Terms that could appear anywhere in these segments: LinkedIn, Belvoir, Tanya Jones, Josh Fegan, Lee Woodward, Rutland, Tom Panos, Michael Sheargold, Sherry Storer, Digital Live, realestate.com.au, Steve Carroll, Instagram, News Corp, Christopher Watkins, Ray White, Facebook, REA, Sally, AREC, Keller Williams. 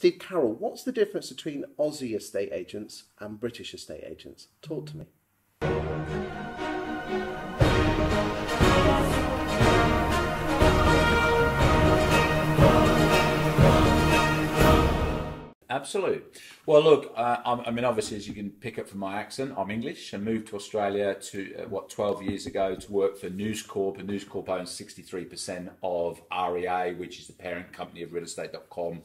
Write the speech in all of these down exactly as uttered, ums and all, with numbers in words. Steve Carroll, what's the difference between Aussie estate agents and British estate agents? Talk to me. Absolutely. Well, look, uh, I mean, obviously, as you can pick up from my accent, I'm English. I moved to Australia to, uh, what, twelve years ago to work for News Corp. And News Corp owns sixty-three percent of R E A, which is the parent company of real estate dot com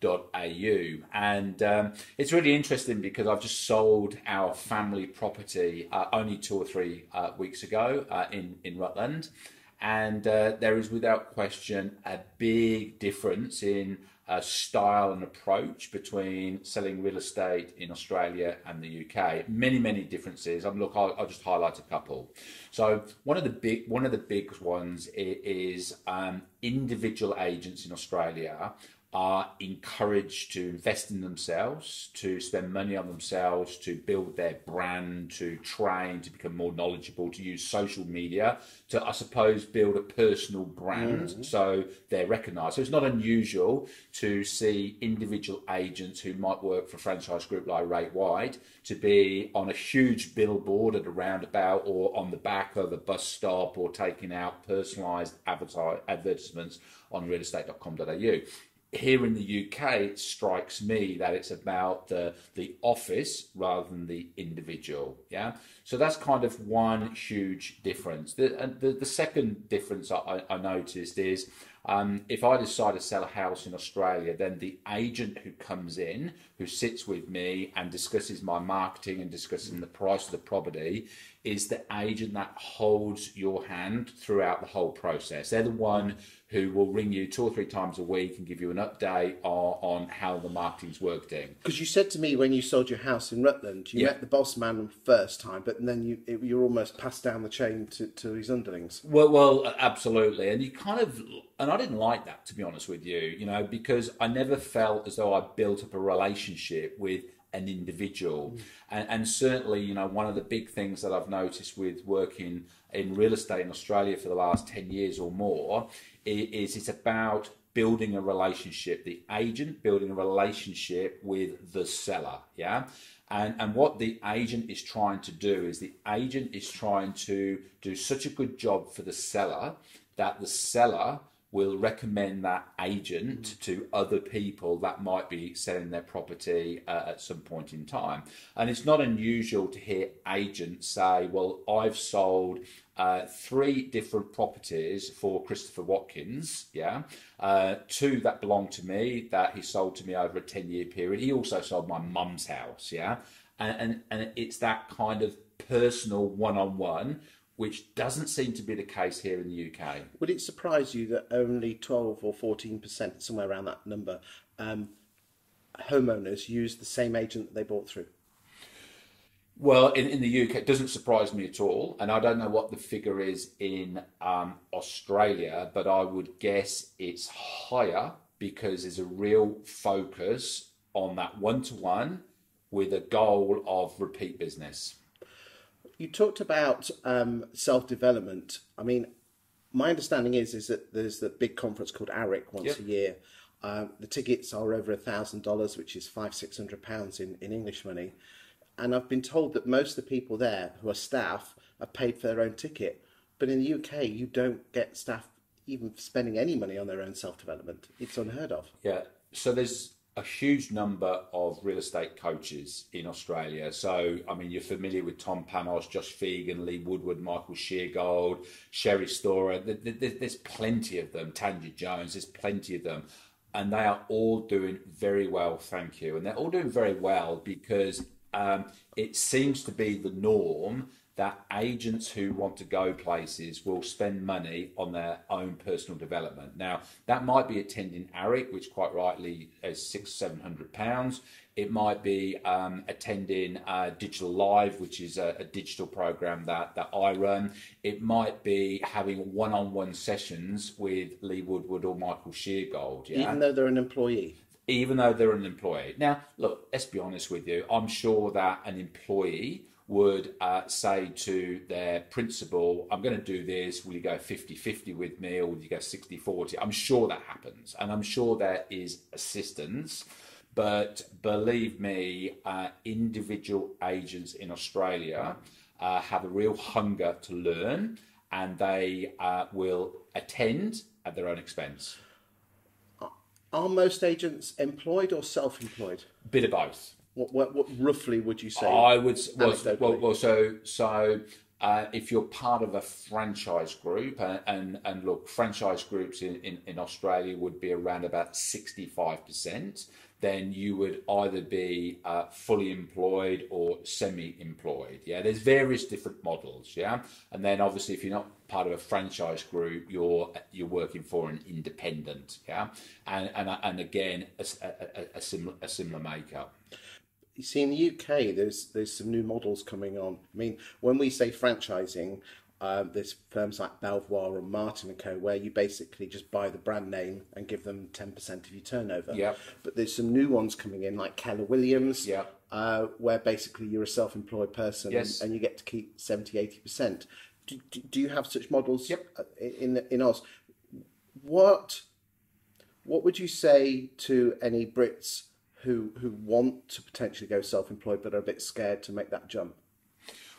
dot A U. And um, it's really interesting because I've just sold our family property uh, only two or three uh, weeks ago uh, in, in Rutland. And uh, there is, without question, a big difference in Uh, style and approach between selling real estate in Australia and the U K. Many, many differences. I'm look, I'll, I'll just highlight a couple. So one of the big, one of the big ones is, is um, individual agents in Australia are encouraged to invest in themselves, to spend money on themselves, to build their brand, to train, to become more knowledgeable, to use social media, to, I suppose, build a personal brand mm-hmm. so they're recognised. So it's not unusual to see individual agents who might work for a franchise group like Ray White to be on a huge billboard at a roundabout or on the back of a bus stop or taking out personalised advertisements on real estate dot com dot A U. Here in the U K, it strikes me that it's about the, the office rather than the individual, yeah? So that's kind of one huge difference. The, and the, the second difference I, I noticed is um, if I decide to sell a house in Australia, then the agent who comes in, who sits with me and discusses my marketing and discussing the price of the property, is the agent that holds your hand throughout the whole process. They're the one who will ring you two or three times a week and give you an update on, on how the marketing's working. Because you said to me when you sold your house in Rutland, you yeah. met the boss man first time, but then you it, you're almost passed down the chain to, to his underlings. Well, well, absolutely. And you kind of, and I didn't like that, to be honest with you, you know, because I never felt as though I built up a relationship with an individual. And, and certainly, you know, one of the big things that I've noticed with working in real estate in Australia for the last ten years or more is it's about building a relationship, the agent building a relationship with the seller, yeah? And, and what the agent is trying to do is the agent is trying to do such a good job for the seller that the seller will recommend that agent to other people that might be selling their property uh, at some point in time. And it's not unusual to hear agents say, well, I've sold uh, three different properties for Christopher Watkins, yeah, uh, two that belong to me that he sold to me over a ten year period. He also sold my mum's house, yeah. And, and, and it's that kind of personal one-on-one which doesn't seem to be the case here in the U K. Would it surprise you that only twelve or fourteen percent, somewhere around that number, um, homeowners use the same agent that they bought through? Well, in, in the U K, it doesn't surprise me at all. And I don't know what the figure is in um, Australia, but I would guess it's higher because there's a real focus on that one-to-one with a goal of repeat business. You talked about um, self-development. I mean, my understanding is is that there's the big conference called A R E C once yep. a year. Um, the tickets are over a thousand dollars, which is five six hundred pounds in in English money. And I've been told that most of the people there who are staff are paid for their own ticket. But in the U K, you don't get staff even spending any money on their own self-development. It's unheard of. Yeah. So there's a huge number of real estate coaches in Australia. So, I mean, you're familiar with Tom Panos, Josh Fegan, Lee Woodward, Michael Sheargold, Sherry Storer. There's plenty of them. Tanya Jones, there's plenty of them. And they are all doing very well, thank you. And they're all doing very well because um, it seems to be the norm that agents who want to go places will spend money on their own personal development. Now, that might be attending A R E C, which quite rightly is six, seven hundred pounds. It might be um, attending uh, Digital Live, which is a, a digital program that, that I run. It might be having one-on-one sessions with Lee Woodward or Michael Sheargold. Yeah? Even though they're an employee. Even though they're an employee. Now, look, let's be honest with you. I'm sure that an employee would uh, say to their principal, I'm going to do this, will you go fifty fifty with me or will you go sixty forty? I'm sure that happens and I'm sure there is assistance, But believe me, uh, individual agents in Australia uh, have a real hunger to learn, and they uh, will attend at their own expense. Are most agents employed or self-employed? Bit of both. What, what, what roughly would you say? I would. Well, well, well, so so uh, if you're part of a franchise group, and and, and look, franchise groups in, in, in Australia would be around about sixty-five percent. Then you would either be uh, fully employed or semi-employed. Yeah, there's various different models. Yeah, and then obviously if you're not part of a franchise group, you're you're working for an independent. Yeah, and and and again a, a, a similar a similar makeup. You see, in the U K, there's there's some new models coming on. I mean, when we say franchising, uh, there's firms like Belvoir and Martin and Co, where you basically just buy the brand name and give them ten percent of your turnover. Yeah. But there's some new ones coming in, like Keller Williams, yeah. uh, where basically you're a self-employed person, yes. and, and you get to keep seventy, eighty percent. Do, do, do you have such models? Yep. in in Oz? What, what would you say to any Brits who who want to potentially go self-employed but are a bit scared to make that jump?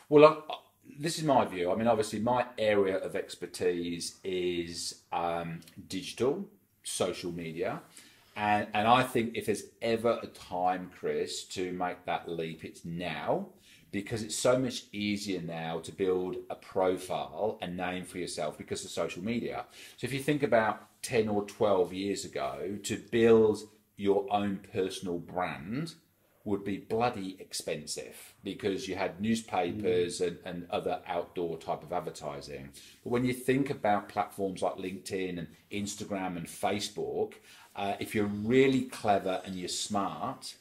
Well, I, I, this is my view. I mean, obviously my area of expertise is um, digital, social media. And, and I think if there's ever a time, Chris, to make that leap, it's now, because it's so much easier now to build a profile and name for yourself because of social media. So if you think about ten or twelve years ago, to build your own personal brand would be bloody expensive, because you had newspapers mm. and, and other outdoor type of advertising. But when you think about platforms like LinkedIn and Instagram and Facebook, uh, if you're really clever and you're smart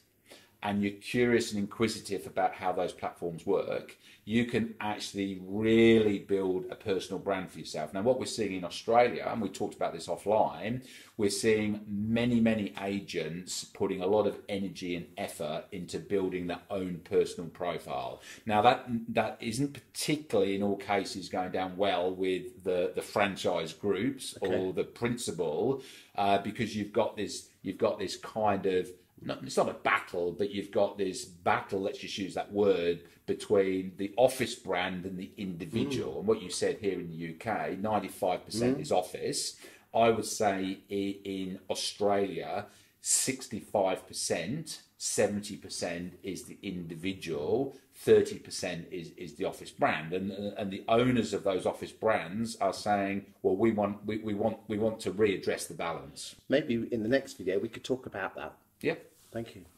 and you're curious and inquisitive about how those platforms work, you can actually really build a personal brand for yourself. Now, what we're seeing in Australia, and we talked about this offline, we're seeing many, many agents putting a lot of energy and effort into building their own personal profile. Now, that that isn't particularly in all cases going down well with the, the franchise groups, okay. or the principal, uh, because you've got this you've got this kind of, no, it's not a battle, but you've got this battle, let's just use that word, between the office brand and the individual. Mm. And what you said here in the U K, ninety-five percent mm. is office. I would say in Australia, sixty-five percent, seventy percent is the individual, thirty percent is, is the office brand. And, and the owners of those office brands are saying, well, we want, we, we want, we want to readdress the balance. Maybe in the next video, we could talk about that. Yeah. Thank you.